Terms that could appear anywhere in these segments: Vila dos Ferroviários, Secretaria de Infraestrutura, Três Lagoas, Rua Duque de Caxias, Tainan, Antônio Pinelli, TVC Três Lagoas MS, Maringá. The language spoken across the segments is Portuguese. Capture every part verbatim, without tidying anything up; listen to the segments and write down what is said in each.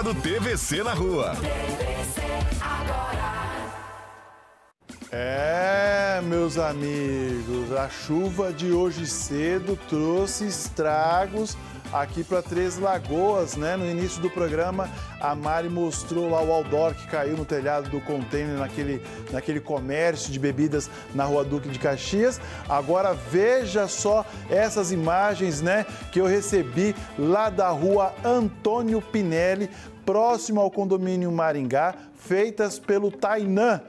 hora do T V C na rua. T V C agora. É, meus amigos, a chuva de hoje cedo trouxe estragos aqui para Três Lagoas, né? No início do programa, a Mari mostrou lá o outdoor que caiu no telhado do container, naquele, naquele comércio de bebidas na Rua Duque de Caxias. Agora veja só essas imagens, né, que eu recebi lá da Rua Antônio Pinelli, próximo ao condomínio Maringá, feitas pelo Tainan.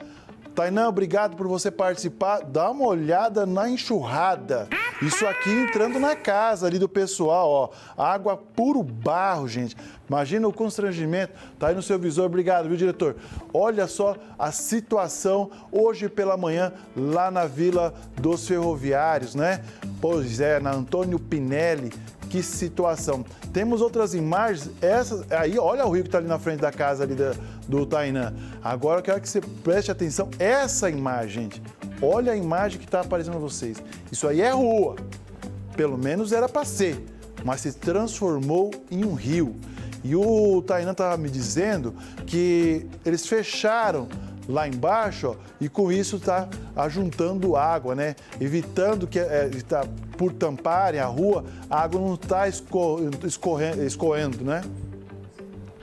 Tainan, obrigado por você participar. Dá uma olhada na enxurrada. Isso aqui entrando na casa ali do pessoal, ó. Água puro barro, gente. Imagina o constrangimento. Tá aí no seu visor. Obrigado, viu, diretor? Olha só a situação hoje pela manhã lá na Vila dos Ferroviários, né? Pois é, na Antônio Pinelli. Que situação. Temos outras imagens. Essas, aí, olha o rio que está ali na frente da casa ali da, do Tainan. Agora eu quero que você preste atenção. Essa imagem, gente. Olha a imagem que está aparecendo para vocês. Isso aí é rua. Pelo menos era para ser. Mas se transformou em um rio. E o Tainan estava me dizendo que eles fecharam lá embaixo, ó, e com isso está ajuntando água, né? Evitando que é, tá, por tamparem a rua, a água não está escorrendo, né?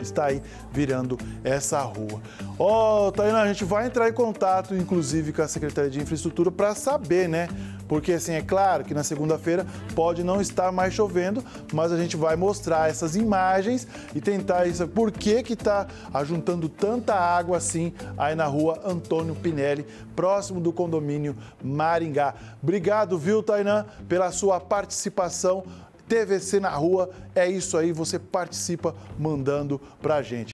Está aí virando essa rua. Ó, oh, Tainá, a gente vai entrar em contato, inclusive, com a Secretaria de Infraestrutura para saber, né? Porque, assim, é claro que na segunda-feira pode não estar mais chovendo, mas a gente vai mostrar essas imagens e tentar isso. Por que que está ajuntando tanta água assim aí na Rua Antônio Pinelli, próximo do condomínio Maringá? Obrigado, viu, Tainá, pela sua participação. T V C na rua, é isso aí, você participa mandando pra gente.